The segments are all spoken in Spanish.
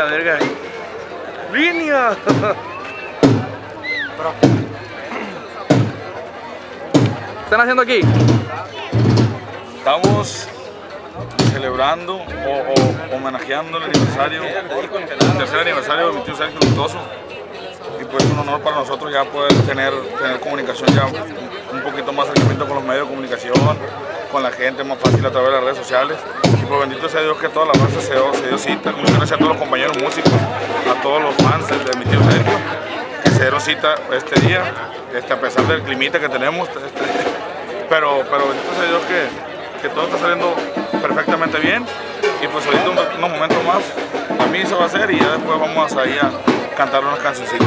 La verga. ¡Línea! Bro. ¿Qué están haciendo aquí? Estamos celebrando o homenajeando el aniversario, el tercer aniversario de mi tío Sergio Luctuoso. Y pues es un honor para nosotros ya poder tener comunicación ya un poquito más acercamiento con los medios de comunicación, con la gente, más fácil a través de las redes sociales. Y pues bendito sea Dios que toda la raza se dio cita. Muchas gracias a todos los compañeros músicos, a todos los fans de mi tío Sergio, que se dieron cita este día, a pesar del climita que tenemos. Pero bendito sea Dios que todo está saliendo perfectamente bien. Y pues ahorita unos momentos más la misa va a ser y ya después vamos a ir a cantar unas cancioncitas.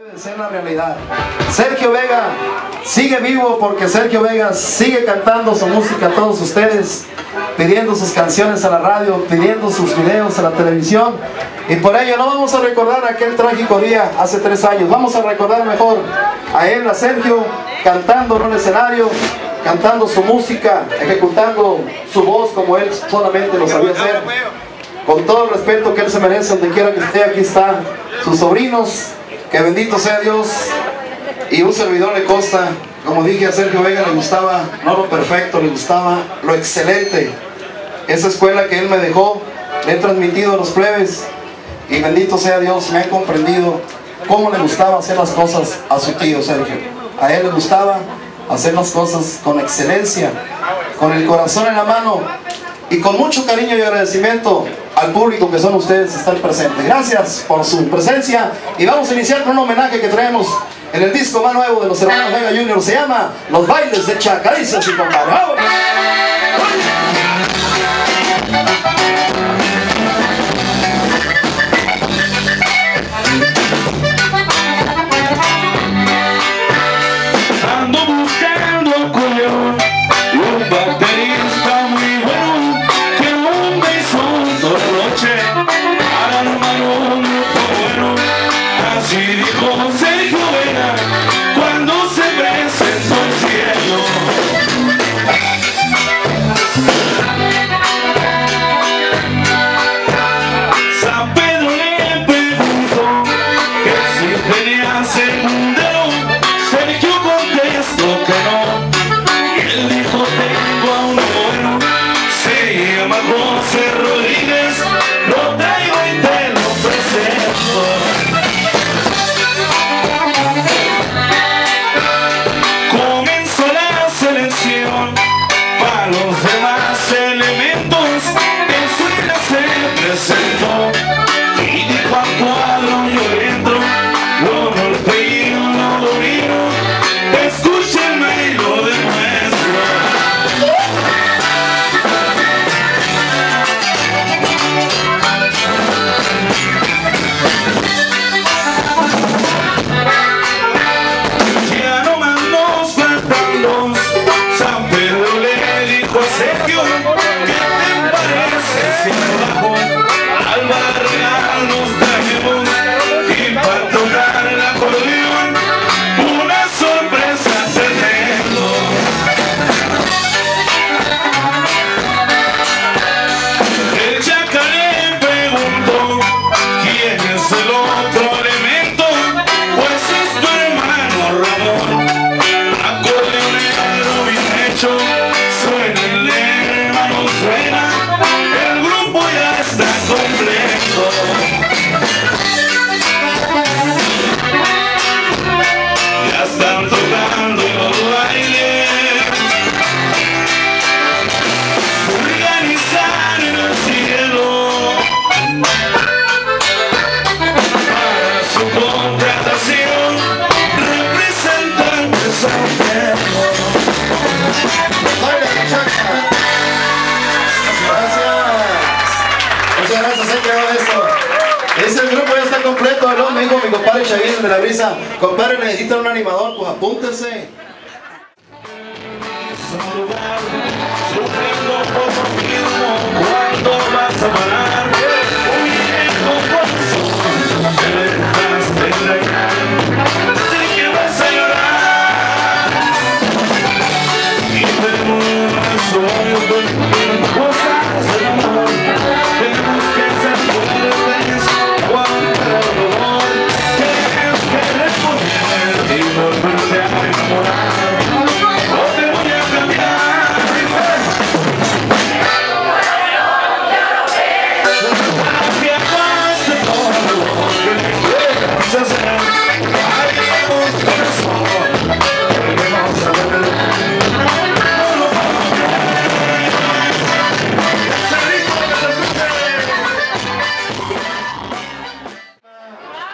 Debe ser la realidad. Sergio Vega sigue vivo porque Sergio Vega sigue cantando su música a todos ustedes, pidiendo sus canciones a la radio, pidiendo sus videos a la televisión. Y por ello no vamos a recordar aquel trágico día hace 3 años. Vamos a recordar mejor a él, a Sergio, cantando en un escenario, cantando su música, ejecutando su voz como él solamente lo sabía hacer. Con todo el respeto que él se merece, donde quiera que esté, aquí están sus sobrinos, que bendito sea Dios. Y un servidor le consta, como dije, a Sergio Vega le gustaba no lo perfecto, le gustaba lo excelente. Esa escuela que él me dejó, le he transmitido a los plebes, y bendito sea Dios, me han comprendido cómo le gustaba hacer las cosas a su tío Sergio. A él le gustaba hacer las cosas con excelencia, con el corazón en la mano, y con mucho cariño y agradecimiento al público que son ustedes estar presentes. Gracias por su presencia y vamos a iniciar con un homenaje que traemos en el disco más nuevo de los hermanos Vega Jr. Se llama Los Bailes de Chacarizas y Compañeros. Cuando se presentó el cielo. me la brisa. Compadre, necesitan un animador, pues apúntense. ¿Cuándo vas a parar?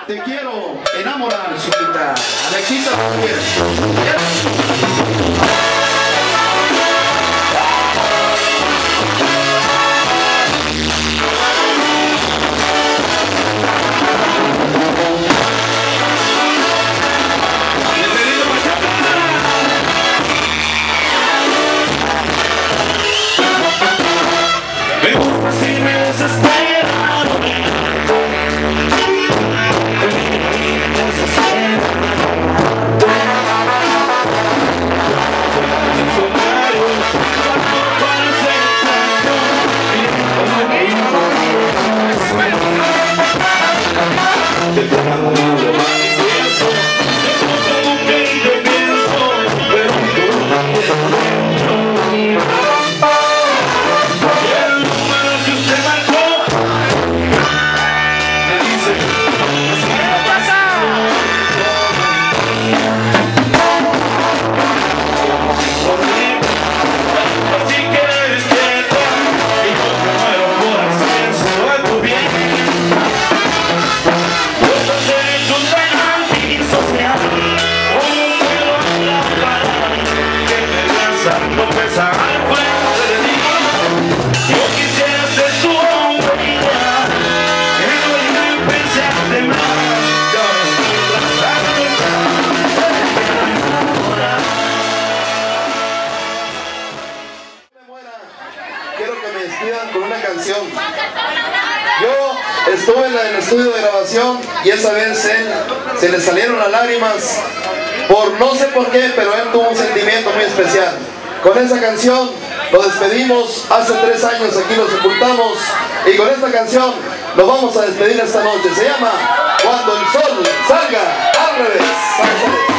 Te quiero enamorar, chiquita. Alexita, ¿te quieres? Yo estuve en el estudio de grabación y esa vez se le salieron las lágrimas por no sé por qué, pero él tuvo un sentimiento muy especial. Con esa canción nos despedimos, hace 3 años aquí nos sepultamos, y con esta canción nos vamos a despedir esta noche. Se llama Cuando el sol salga al revés.